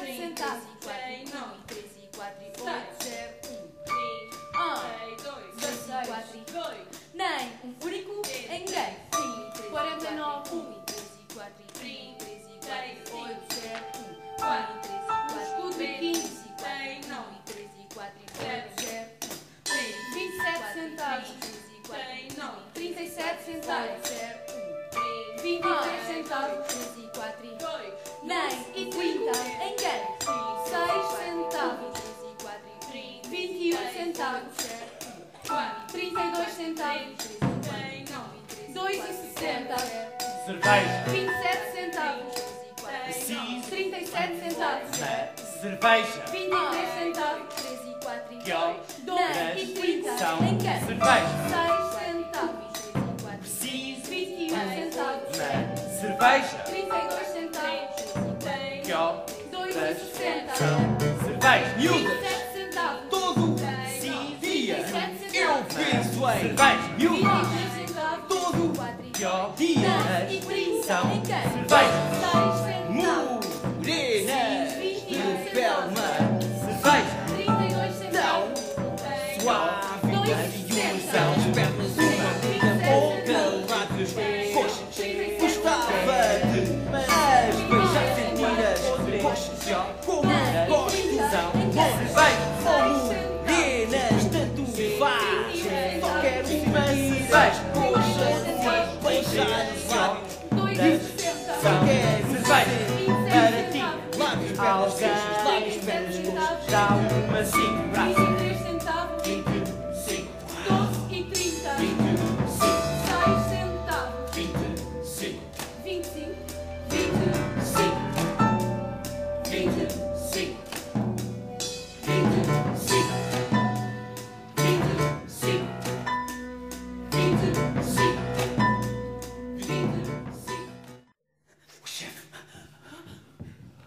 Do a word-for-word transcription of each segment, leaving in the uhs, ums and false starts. representar três e quatro e oito, sete, um, três, dois, seis, quatro e dois, nem um furico em ninguém. Quarenta e nove, um, trinta e sete centavos, vinte e três centavos, três e quatro, e dois, nem e trinta em ganho, seis centavos, vinte e um centavos, trinta e dois centavos, dois e sessenta, vinte e sete centavos, trinta e sete centavos, cerveja, vinte e três centavos, três e quatro, nem e trinta em ganho, seis centavos. Cerveja, trinta e dois centavos, dois e sessenta, cerveja, miúdas, todo dia eu venço em cerveja, miúdas, todo dia são cerveja, morenas do Belma, cerveja, tão suave e unção, as pernas uma, na boca, lábios, coxas. Como gostosão, como morenas, tanto faz. Só quero uma cerveja, coxas, beijar o lábio. Só quero cerveja para ti. Lábios, pernas, coxas, lábios, pernas, coxas. Dá uma cinco, braço.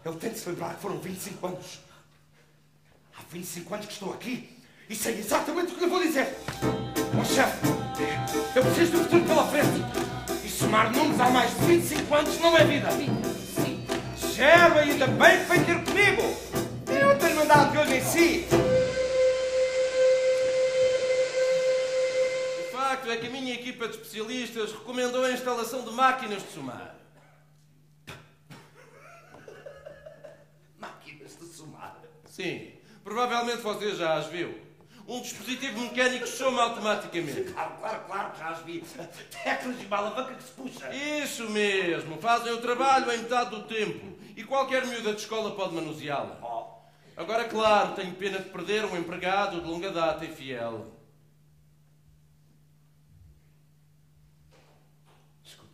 Ele tem de se lembrar que foram vinte e cinco anos. Há vinte e cinco anos que estou aqui e sei exatamente o que lhe vou dizer. Ó chefe, eu preciso de um futuro pela frente. E somar números há mais de vinte e cinco anos não é vida. Chefe, ainda bem que vem ter comigo. Eu tenho mandado de olho em si. O facto é que a minha equipa de especialistas recomendou a instalação de máquinas de somar. Sim, provavelmente você já as viu. Um dispositivo mecânico soma automaticamente. Claro, claro, claro, já as vi. Teclas de alavanca que se puxa. Isso mesmo, fazem o trabalho em metade do tempo. E qualquer miúda de escola pode manuseá-la. Agora, claro, tenho pena de perder um empregado de longa data e fiel. Desculpe.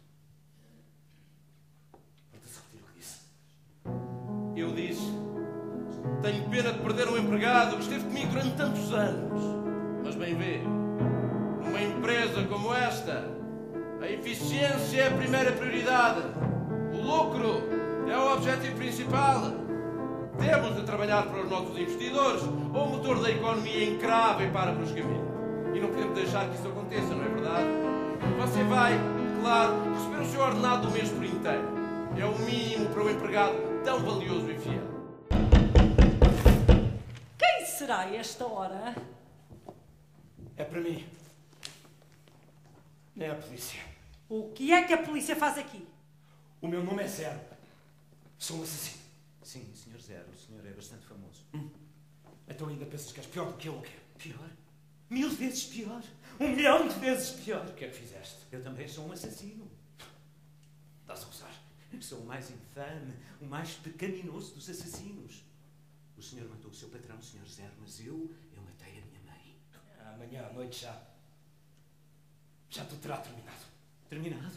Vou-te repetir o que disse. Eu disse... Tenho pena de perder um empregado que esteve comigo durante tantos anos. Mas bem vê, numa empresa como esta, a eficiência é a primeira prioridade. O lucro é o objetivo principal. Temos de trabalhar para os nossos investidores ou o motor da economia encrava e para bruscamente. E não podemos deixar que isso aconteça, não é verdade? Você vai, claro, receber o seu ordenado do mês por inteiro. É o mínimo para um empregado tão valioso e fiel. Será esta hora? É para mim. É a polícia. O que é que a polícia faz aqui? O meu nome é Zero. Sou um assassino. Sim, o senhor Zero. O senhor é bastante famoso. Hum. Então ainda pensas que és pior do que eu ou quê? Pior? Mil vezes pior. Um milhão de vezes pior. O que é que fizeste? Eu também sou um assassino. Estás a gozar? Sou o mais infame, o mais pecaminoso dos assassinos. O senhor matou o seu patrão, o senhor Zero, mas eu, eu matei a minha mãe. Amanhã à noite já... já tudo terá terminado. Terminado?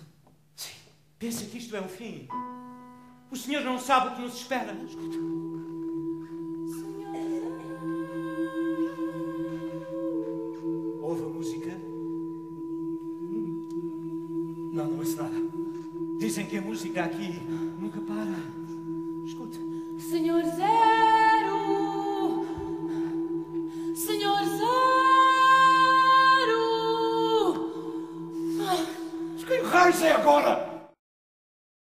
Sim. Pensa que isto é o fim. O senhor não sabe o que nos espera. Escuta. Senhor... Ouve a música? Não, não ouço nada. Dizem que a música aqui nunca para. Escuta. Senhor Zero! Agora!